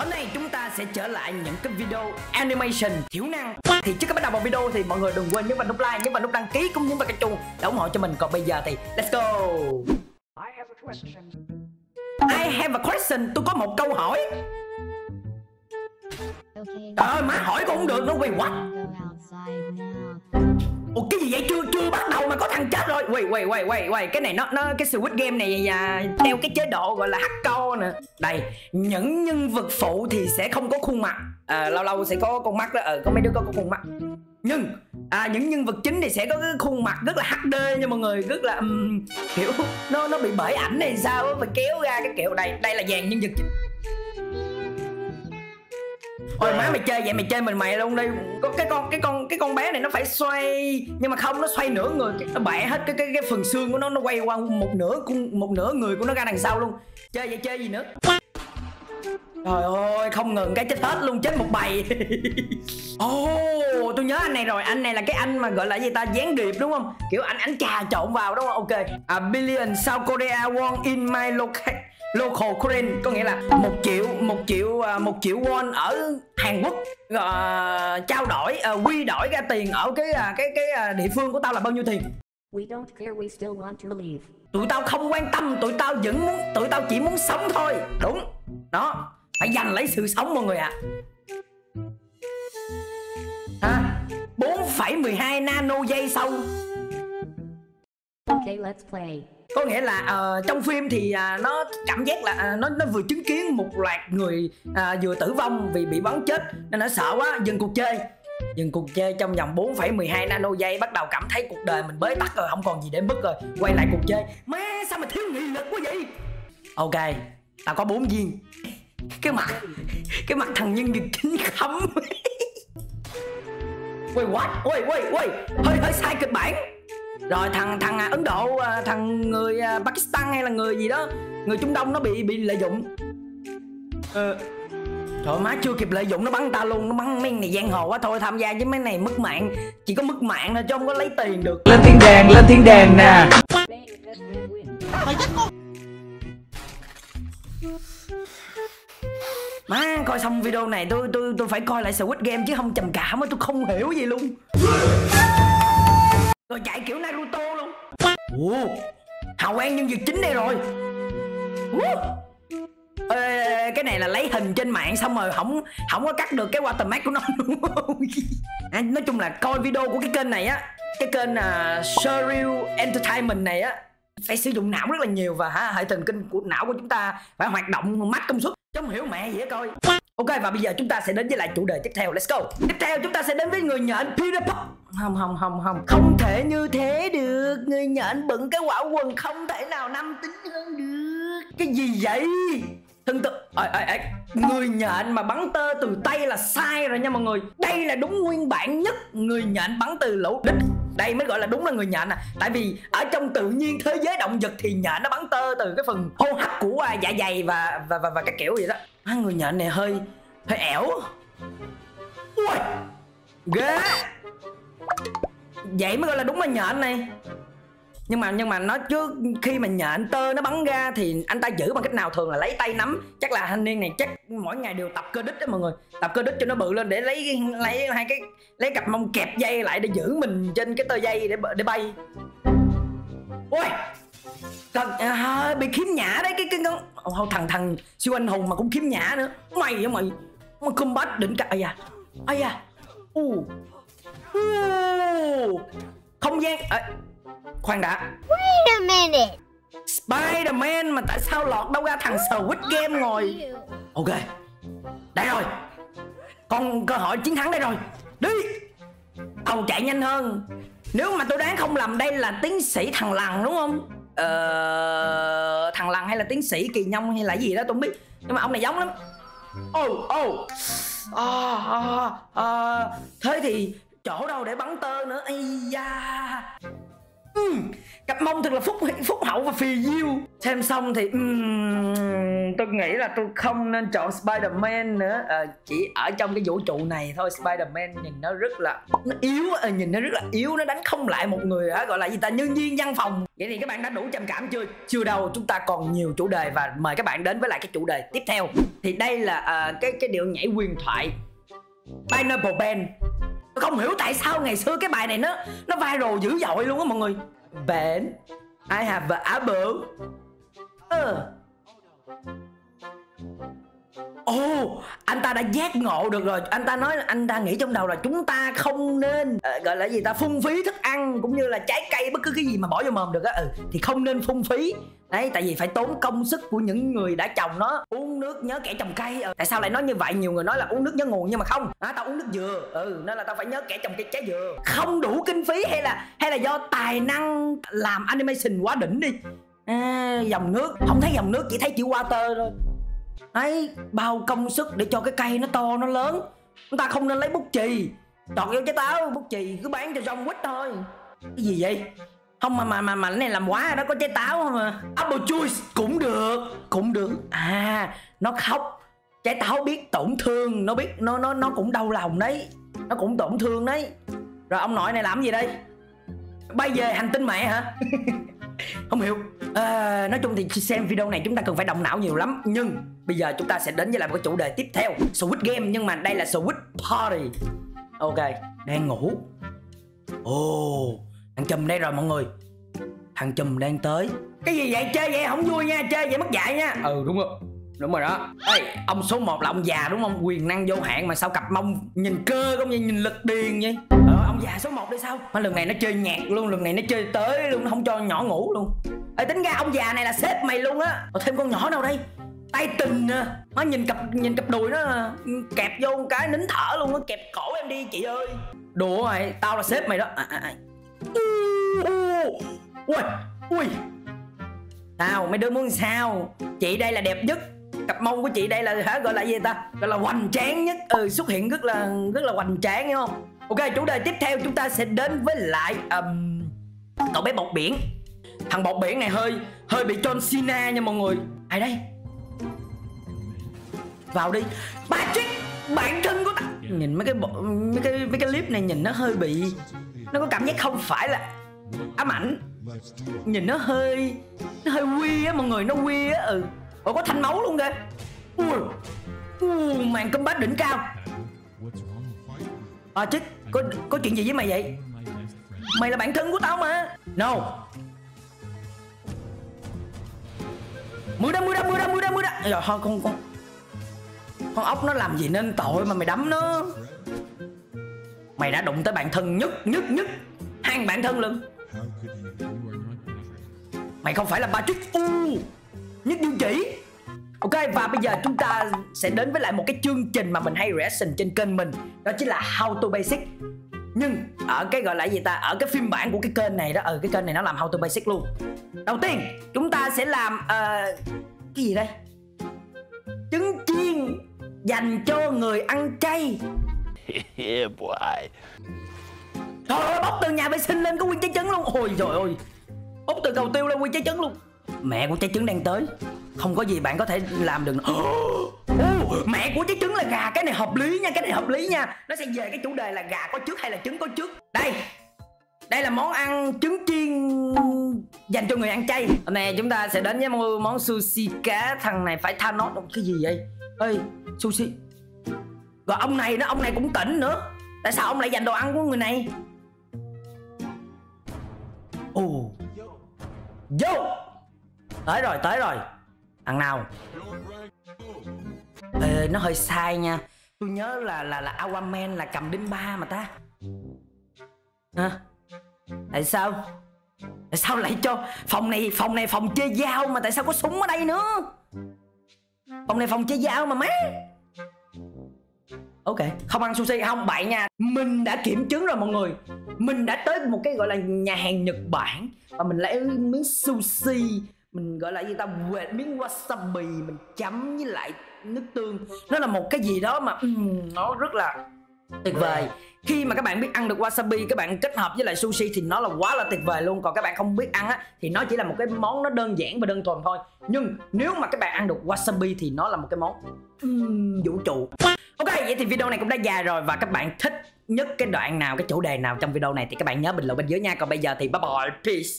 Hôm nay chúng ta sẽ trở lại những cái video animation thiểu năng. Thì trước khi bắt đầu vào video thì mọi người đừng quên nhấn vào nút like, nhấn vào nút đăng ký cũng như vào cái chuông để ủng hộ cho mình. Còn bây giờ thì let's go. I have a question. Tôi có một câu hỏi. Trời ơi, má hỏi cũng không được đâu. Wait, what? Ủa cái gì vậy? Chưa bắt đầu mà có thằng chết rồi. Wait. Cái này cái Squid Game này theo cái chế độ gọi là hardcore nè. Đây, những nhân vật phụ thì sẽ không có khuôn mặt. Lâu lâu sẽ có con mắt đó, có mấy đứa có khuôn mặt. Nhưng những nhân vật chính thì sẽ có cái khuôn mặt rất là HD nha mọi người, rất là kiểu nó bị bể ảnh này sao á, phải kéo ra cái kiểu này. Đây là dàn nhân vật chính. Ôi má, mày chơi vậy mày chơi mình mày luôn đi. Có cái con bé này nó phải xoay nhưng mà không, nó xoay nửa người, nó bẻ hết cái phần xương của nó quay qua một nửa người của nó ra đằng sau luôn. Chơi vậy chơi gì nữa? Trời ơi, không ngừng cái chết hết luôn, chết một bầy. Tôi nhớ anh này rồi, anh này là cái anh mà gọi là gì ta, gián điệp đúng không? Kiểu anh trà trộn vào đúng không? Ok. A billion South Korea won in my local currency, có nghĩa là 1 triệu won ở Hàn Quốc trao đổi, quy đổi ra tiền ở cái địa phương của tao là bao nhiêu tiền? We don't care, we still want to live. Tụi tao không quan tâm, tụi tao chỉ muốn sống thôi. Đúng. Đó, phải giành lấy sự sống mọi người ạ. À, 4,12 nano giây sau. Okay, let's play. Có nghĩa là trong phim thì nó cảm giác là nó vừa chứng kiến một loạt người vừa tử vong vì bị bắn chết nên nó sợ quá, dừng cuộc chơi trong vòng 4,12 nano giây, bắt đầu cảm thấy cuộc đời mình bế tắc rồi, không còn gì để mất rồi, quay lại cuộc chơi. Má sao mà thiếu nghị lực quá vậy? Ok, tao có 4 viên. Cái mặt thằng nhân vật chính khấm. Ui what? Ui hơi sai kịch bản. Rồi thằng Ấn Độ, thằng người Pakistan hay là người gì đó, người Trung Đông nó bị lợi dụng. Trời má, chưa kịp lợi dụng nó bắn ta luôn, nó bắn mấy này giang hồ quá, thôi tham gia với mấy này mất mạng, chỉ có mất mạng thôi chứ không có lấy tiền được. Lên thiên đàng nè. Má, coi xong video này tôi phải coi lại Squid Game chứ không trầm cảm, tôi không hiểu gì luôn. Rồi chạy kiểu Naruto luôn. Ủa, hào quang nhân vật chính đây rồi. Cái này là lấy hình trên mạng xong rồi không có cắt được cái watermark của nó đúng không? Nói chung là coi video của cái kênh này á, cái kênh Shoryu Entertainment này á, phải sử dụng não rất là nhiều và hệ thần kinh của não của chúng ta phải hoạt động max công suất. Chứ không hiểu mẹ gì hết coi. Ok, và bây giờ chúng ta sẽ đến với lại chủ đề tiếp theo. Let's go. Tiếp theo chúng ta sẽ đến với người nhện Peter Pop. Không thể như thế được. Người nhện bận cái quả quần không thể nào nam tính hơn được. Cái gì vậy? Thần tượng. Người nhện mà bắn tơ từ tay là sai rồi nha mọi người. Đây là đúng nguyên bản nhất. Người nhện bắn từ lỗ đít, đây mới gọi là đúng là người nhện nè. Tại vì ở trong tự nhiên thế giới động vật thì nhện nó bắn tơ từ cái phần hô hấp của dạ dày và cái kiểu vậy đó. Người nhện này hơi ẻo. Ui, ghê. Vậy mới gọi là đúng là nhện này. Nhưng mà nó trước khi mà nhện tơ nó bắn ra thì anh ta giữ bằng cách nào? Thường là lấy tay nắm. Chắc là thanh niên này chắc mỗi ngày đều tập cơ đít đó mọi người. Tập cơ đít cho nó bự lên để lấy cặp mông kẹp dây lại để giữ mình trên cái tơ dây để bay. Ôi, bị khiếm nhã đấy cái con thằng siêu anh hùng mà cũng khiếm nhã nữa. Mày vậy mày. Mà combat đỉnh cả. Ây da. Không gian. Khoan đã. Wait a minute. Spider-Man mà tại sao lọt đâu ra thằng Squid Game ngồi. Ok. Đây rồi. Con cơ hội chiến thắng đây rồi. Đi. Tàu chạy nhanh hơn. Nếu mà tôi đoán không lầm đây là tiến sĩ thằng lằn đúng không? Thằng lằn hay là tiến sĩ kỳ nhông hay là gì đó tôi không biết. Nhưng mà ông này giống lắm. Thế thì chỗ đâu để bắn tơ nữa? Ây da. Cặp mông thật là phúc hậu và phì diêu. Xem xong thì tôi nghĩ là tôi không nên chọn Spider-Man nữa. Chỉ ở trong cái vũ trụ này thôi, Spider-Man nhìn nó rất là yếu, nhìn nó rất là yếu, nó đánh không lại một người gọi là gì ta, nhân viên văn phòng. Vậy thì các bạn đã đủ trầm cảm chưa? Chưa đâu, chúng ta còn nhiều chủ đề và mời các bạn đến với lại cái chủ đề tiếp theo. Thì đây là cái điệu nhảy huyền thoại Pineapple Band. Tôi không hiểu tại sao ngày xưa cái bài này nó viral dữ dội luôn á mọi người. Bạn I have an apple. Anh ta đã giác ngộ được rồi. Anh ta nói, anh ta nghĩ trong đầu là chúng ta không nên gọi là gì ta, phung phí thức ăn cũng như là trái cây, bất cứ cái gì mà bỏ vô mồm được á, thì không nên phung phí. Đấy, tại vì phải tốn công sức của những người đã trồng nó. Uống nước nhớ kẻ trồng cây. Tại sao lại nói như vậy? Nhiều người nói là uống nước nhớ nguồn, nhưng mà không, tao uống nước dừa, nên là tao phải nhớ kẻ trồng cây trái dừa. Không đủ kinh phí hay là do tài năng làm animation quá đỉnh đi. Dòng nước, không thấy dòng nước, chỉ thấy chữ water thôi. Đấy, bao công sức để cho cái cây nó to, nó lớn. Chúng ta không nên lấy bút chì chọt vô trái táo, bút chì cứ bán cho rong quýt thôi. Cái gì vậy? Không mà cái này làm quá, nó có trái táo không mà. Apple juice cũng được, cũng được. Nó khóc. Trái táo biết tổn thương, nó biết nó cũng đau lòng đấy. Nó cũng tổn thương đấy. Rồi ông nội này làm gì đây? Bay về hành tinh mẹ hả? Không hiểu. Nói chung thì xem video này chúng ta cần phải động não nhiều lắm. Nhưng bây giờ chúng ta sẽ đến với lại một cái chủ đề tiếp theo, Squid Game, nhưng mà đây là Squid Party. Ok, đang ngủ. Thằng Chùm đây rồi mọi người. Thằng Chùm đang tới. Cái gì vậy? Chơi vậy không vui nha, chơi vậy mất dạy nha. Đúng rồi. Đúng rồi đó. Ê, ông số 1 là ông già đúng không? Quyền năng vô hạn mà sao cặp mông nhìn cơ không vậy, nhìn lực điền vậy? Ông già số 1 đây sao? Mà lần này nó chơi nhạc luôn, lần này nó chơi tới luôn, nó không cho nhỏ ngủ luôn. Ê, tính ra ông già này là sếp mày luôn á. Thêm con nhỏ nào đây? Tay tình à. Nó nhìn cặp đùi nó kẹp vô một cái nín thở luôn, nó kẹp cổ em đi chị ơi. Đùa mày, tao là sếp mày đó. Ui. Sao mấy đứa muốn sao? Chị đây là đẹp nhất. Cặp mông của chị đây là gọi là gì ta? Gọi là hoành tráng nhất. Xuất hiện rất là hoành tráng, hiểu không? Ok, chủ đề tiếp theo chúng ta sẽ đến với lại cậu bé bọt biển. Thằng bọt biển này hơi bị John Cena nha mọi người. Ai đây? Vào đi. Patrick, bạn thân của ta. Nhìn mấy cái clip này nhìn nó hơi bị, nó có cảm giác không phải là ám ảnh. Nhìn nó hơi quy á mọi người, nó quy á. Ủa có thanh máu luôn kìa. Màn combat đỉnh cao. Chích, có chuyện gì với mày vậy? Mày là bạn thân của tao mà. No. Mưa đâm. Rồi thôi con ốc nó làm gì nên tội mà mày đấm nó. Mày đã đụng tới bạn thân nhất hàng bạn thân luôn. Mày không phải là Patrick. Nhất dương chỉ. Ok, và bây giờ chúng ta sẽ đến với lại một cái chương trình mà mình hay reaction trên kênh mình. Đó chính là How to Basic. Nhưng ở cái gọi là gì ta, ở cái phiên bản của cái kênh này đó, cái kênh này nó làm How to Basic luôn. Đầu tiên chúng ta sẽ làm cái gì đây? Trứng chiên dành cho người ăn chay. Yeah, boy. Trời ơi, bóc từ nhà vệ sinh lên có nguyên trái trứng luôn. Ôi trời ơi, bóc từ cầu tiêu lên nguyên trái trứng luôn. Mẹ của trái trứng đang tới. Không có gì bạn có thể làm được. Mẹ của trái trứng là gà. Cái này hợp lý nha, cái này hợp lý nha. Nó sẽ về cái chủ đề là gà có trước hay là trứng có trước. Đây là món ăn trứng chiên dành cho người ăn chay. Hôm nay chúng ta sẽ đến với món sushi cá. Thằng này phải Thanos. Cái gì vậy? Ê, sushi. Rồi ông này cũng tỉnh nữa. Tại sao ông lại dành đồ ăn của người này? Vô. Tới rồi. Thằng nào? Nó hơi sai nha. Tôi nhớ là Aquaman là cầm đinh ba mà ta. Hả? Tại sao lại cho phòng này phòng chơi dao mà tại sao có súng ở đây nữa? Phòng này phòng chơi dao mà má. Ok, không ăn sushi không bạn nha. Mình đã kiểm chứng rồi mọi người. Mình đã tới một cái gọi là nhà hàng Nhật Bản và mình lấy miếng sushi, mình gọi là gì ta, quệt miếng wasabi, mình chấm với lại nước tương. Nó là một cái gì đó mà nó rất là tuyệt vời. Khi mà các bạn biết ăn được wasabi, các bạn kết hợp với lại sushi thì nó là quá là tuyệt vời luôn. Còn các bạn không biết ăn á thì nó chỉ là một cái món nó đơn giản và đơn thuần thôi. Nhưng nếu mà các bạn ăn được wasabi thì nó là một cái món vũ trụ. Ok, vậy thì video này cũng đã dài rồi, và các bạn thích nhất cái đoạn nào, cái chủ đề nào trong video này thì các bạn nhớ bình luận bên dưới nha. Còn bây giờ thì bye bye, peace.